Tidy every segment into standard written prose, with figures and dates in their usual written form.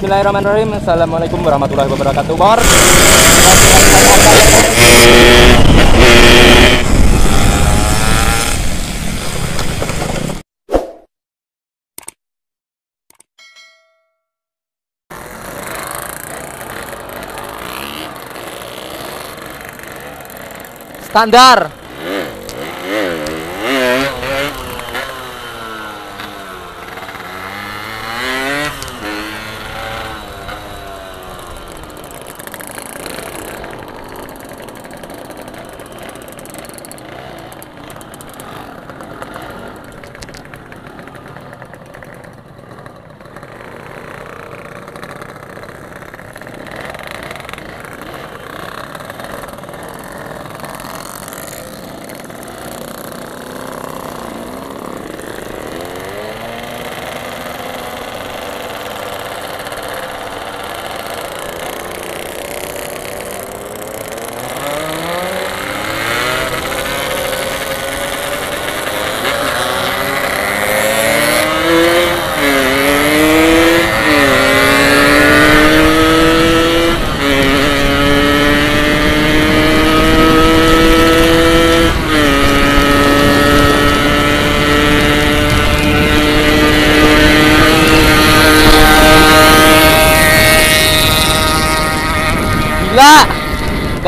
Bismillahirrahmanirrahim. Assalamualaikum warahmatullahi wabarakatuh. Standar.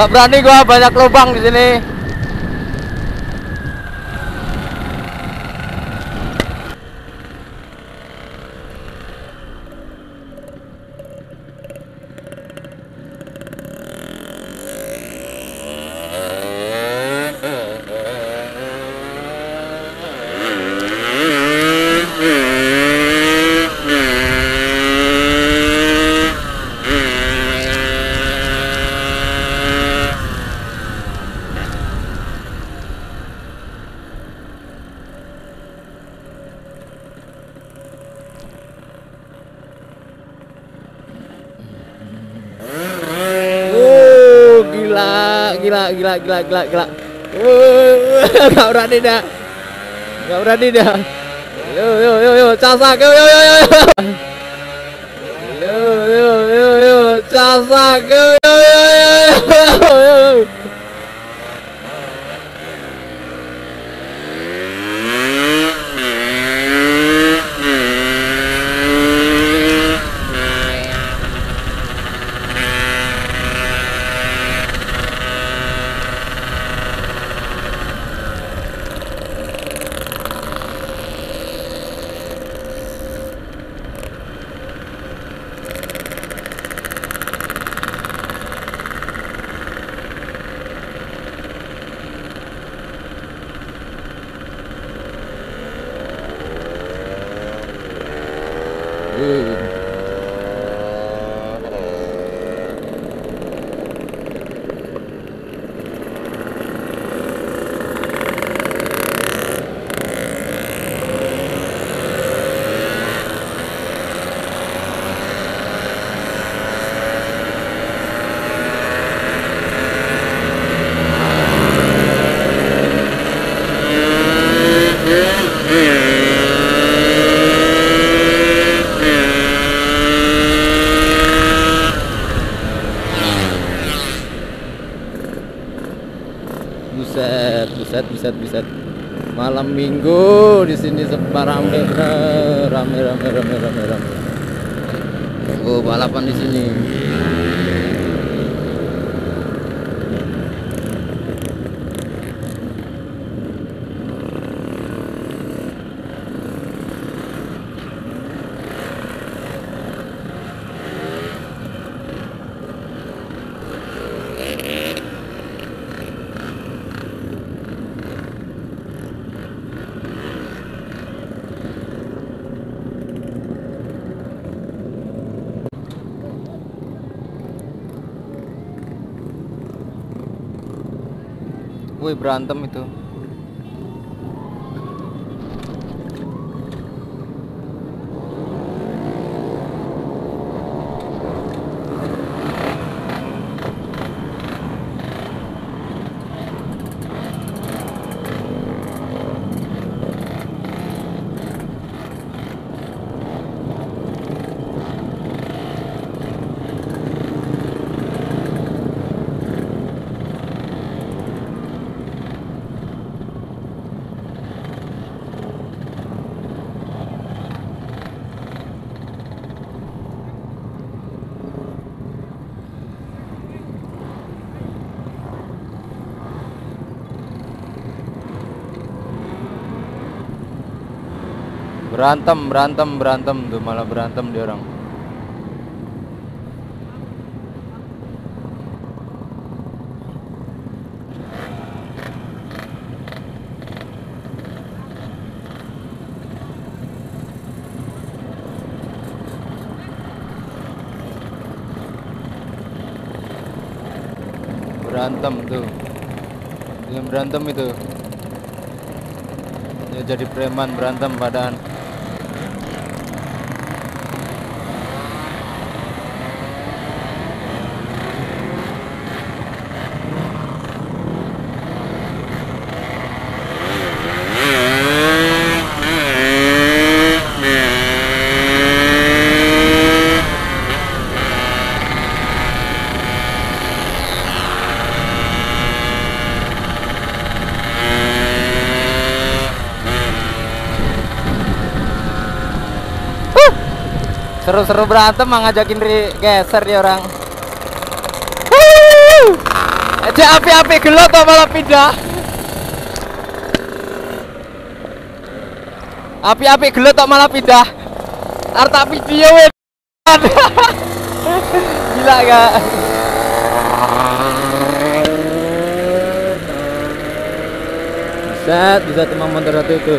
Gak berani gua, banyak lubang di sini. Gila. Gak berani dah. Yo casak. Yo casak. Yo. Buset. Malam Minggu di sini rame. Oh, balapan di sini. Wih, berantem itu. Berantem tuh, malah berantem dia orang. Berantem tuh, yang berantem itu ya jadi preman berantem badan. Seru-seru berantem mah, ngajakin geser dia orang. Aja api-api gelot malah pindah. Api-api gelot malah pindah. Arta video we. Gila gak? Bisa teman motor satu itu.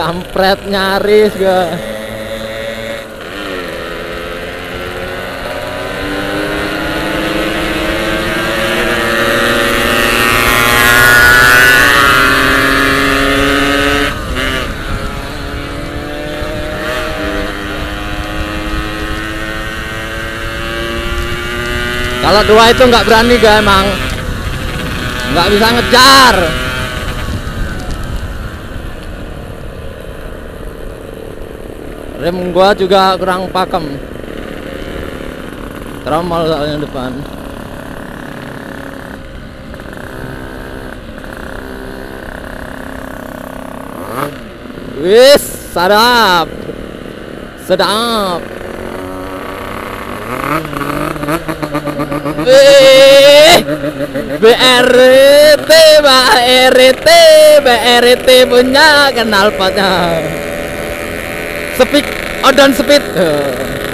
Kampret nyaris gak. Kalau dua itu nggak berani gak emang, nggak bisa ngejar. Rem gua juga kurang pakem, tromol soalnya depan. Wis sadap, sedap. BRT punya knalpotnya. Speed, odon speed.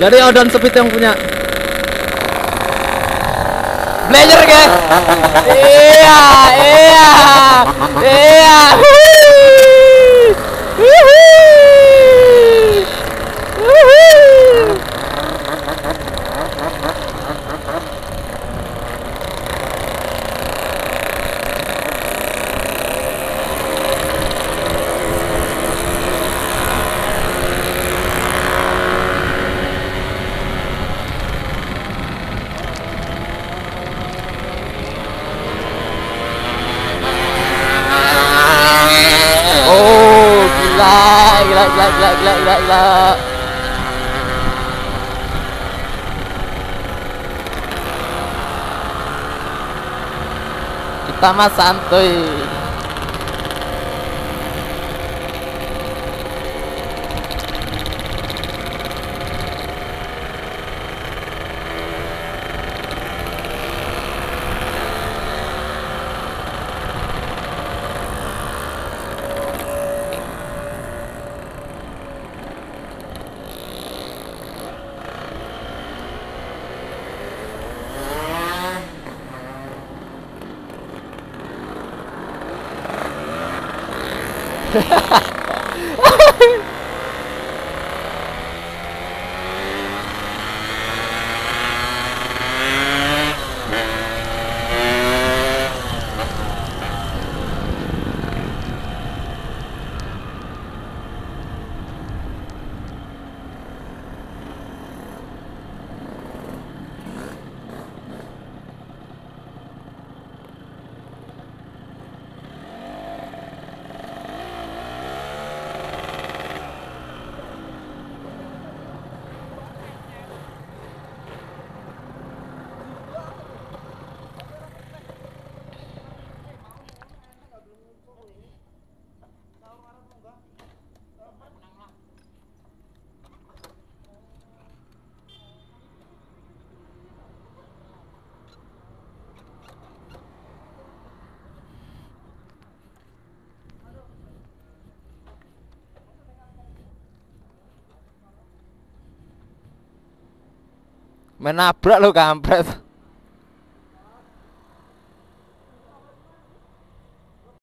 Jadi odon speed yang punya Blazer guys. Iya. Kita mah santuy. menabrak lo kampret.